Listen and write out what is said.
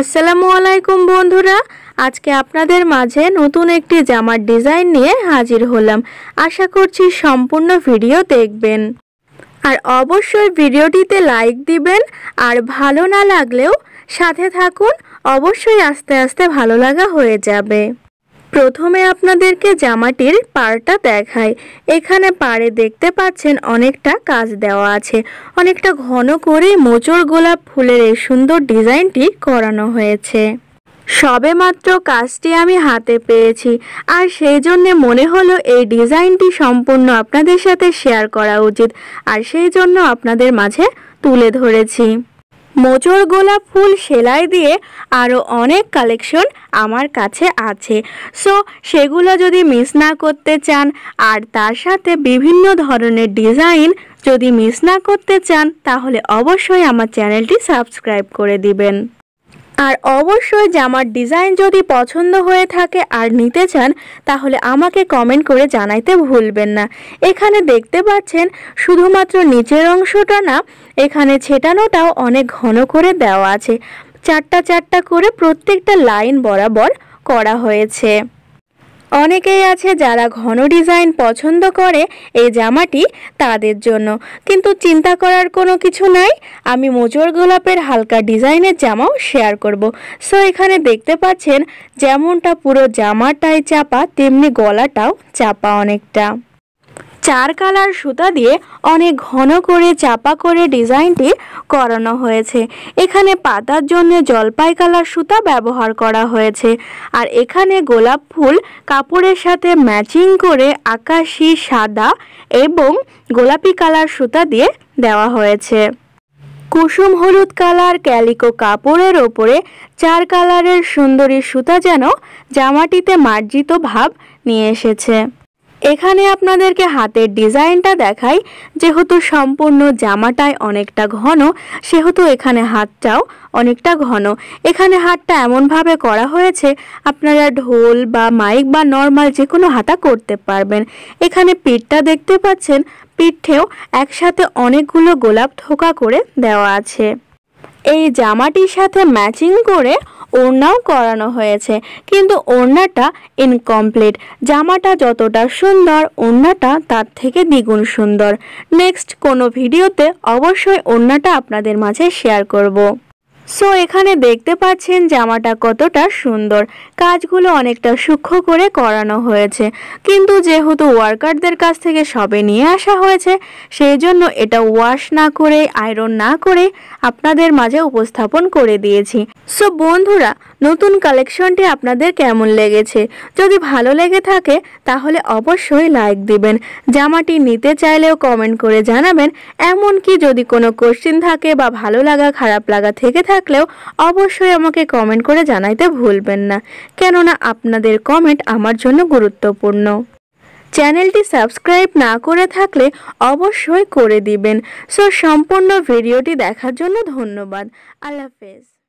আসসালামুয়ালাইকুম বন্ধুরা, আজকে আপনাদের মাঝে নতুন একটি জামার ডিজাইন নিয়ে হাজির হলাম। আশা করছি সম্পূর্ণ ভিডিও দেখবেন আর অবশ্যই ভিডিওটিতে লাইক দিবেন। আর ভালো না লাগলেও সাথে থাকুন, অবশ্যই আস্তে আস্তে ভালো লাগা হয়ে যাবে। প্রথমে আপনাদেরকে জামাটির পাড়টা দেখাই। এখানে পাড়ে দেখতে পাচ্ছেন অনেকটা কাজ দেওয়া আছে, অনেকটা ঘন করে মোচড় গোলাপ ফুলের এই সুন্দর ডিজাইনটি করানো হয়েছে। সবে মাত্র কাজটি আমি হাতে পেয়েছি, আর সেই জন্যে মনে হলো এই ডিজাইনটি সম্পূর্ণ আপনাদের সাথে শেয়ার করা উচিত, আর সেই জন্য আপনাদের মাঝে তুলে ধরেছি। মোচড় গোলাপ ফুল সেলাই দিয়ে আরও অনেক কালেকশন আমার কাছে আছে, সো সেগুলো যদি মিস না করতে চান আর তার সাথে বিভিন্ন ধরনের ডিজাইন যদি মিস না করতে চান তাহলে অবশ্যই আমার চ্যানেলটি সাবস্ক্রাইব করে দিবেন। আর অবশ্যই জামার ডিজাইন যদি পছন্দ হয়ে থাকে আর নিতে চান তাহলে আমাকে কমেন্ট করে জানাইতে ভুলবেন না। এখানে দেখতে পাচ্ছেন শুধুমাত্র নিচের অংশটা না, এখানে ছেটানোটাও অনেক ঘন করে দেওয়া আছে। চারটা চারটা করে প্রত্যেকটা লাইন বরাবর করা হয়েছে। অনেকেই আছে যারা ঘন ডিজাইন পছন্দ করে এই জামাটি তাদের জন্য, কিন্তু চিন্তা করার কোনো কিছু নাই, আমি মোচড় গোলাপের হালকা ডিজাইনের জামাও শেয়ার করব। সো এখানে দেখতে পাচ্ছেন যেমনটা পুরো জামাটাই চাপা তেমনি গলাটাও চাপা, অনেকটা চার কালার সুতা দিয়ে অনেক ঘন করে চাপা করে ডিজাইনটি করানো হয়েছে। এখানে পাতার জন্য জলপাই কালার সুতা ব্যবহার করা হয়েছে। আর এখানে গোলাপ ফুল কাপড়ের সাথে ম্যাচিং করে আকাশি, সাদা এবং গোলাপি কালার সুতা দিয়ে দেওয়া হয়েছে। কুসুম হলুদ কালার ক্যালিকো কাপড়ের ওপরে চার কালারের সুন্দরী সুতা যেন জামাটিতে মার্জিত ভাব নিয়ে এসেছে। এখানে আপনাদেরকে হাতের ডিজাইনটা দেখাই। যেহেতু সম্পূর্ণ জামাটাই অনেকটা ঘন সেহেতু এখানে হাতটাও অনেকটা ঘন। এখানে হাতটা এমনভাবে করা হয়েছে আপনারা ঢোল বা মাইক বা নর্মাল যে কোনো হাতা করতে পারবেন। এখানে পিঠটা দেখতে পাচ্ছেন, পিঠেও একসাথে অনেকগুলো গোলাপ থোকা করে দেওয়া আছে। এই জামাটির সাথে ম্যাচিং করে ওড়নাও করানো হয়েছে, কিন্তু ওড়নাটা ইনকমপ্লিট। জামাটা যতটা সুন্দর ওড়নাটা তার থেকে দ্বিগুণ সুন্দর। নেক্সট কোনো ভিডিওতে অবশ্যই ওড়নাটা আপনাদের মাঝে শেয়ার করব। সো এখানে দেখতে পাচ্ছেন জামাটা কতটা সুন্দর, কাজগুলো অনেকটা সূক্ষ্ম করে করানো হয়েছে, কিন্তু যেহেতু ওয়ার্কারদের কাছ থেকে সবে নিয়ে আসা হয়েছে সেই জন্য এটা ওয়াশ না করে, আয়রন না করে আপনাদের মাঝে উপস্থাপন করে দিয়েছি। সো বন্ধুরা, নতুন কালেকশনটি আপনাদের কেমন লেগেছে? যদি ভালো লেগে থাকে তাহলে অবশ্যই লাইক দিবেন। জামাটি নিতে চাইলেও কমেন্ট করে জানাবেন। এমনকি যদি কোনো কোশ্চেন থাকে বা ভালো লাগা খারাপ লাগা থেকে থাকলেও অবশ্যই আমাকে কমেন্ট করে জানাইতে ভুলবেন না, কেননা আপনাদের কমেন্ট আমার জন্য গুরুত্বপূর্ণ। চ্যানেলটি সাবস্ক্রাইব না করে থাকলে অবশ্যই করে দিবেন। সো সম্পূর্ণ ভিডিওটি দেখার জন্য ধন্যবাদ। আল্লাহ হাফেজ।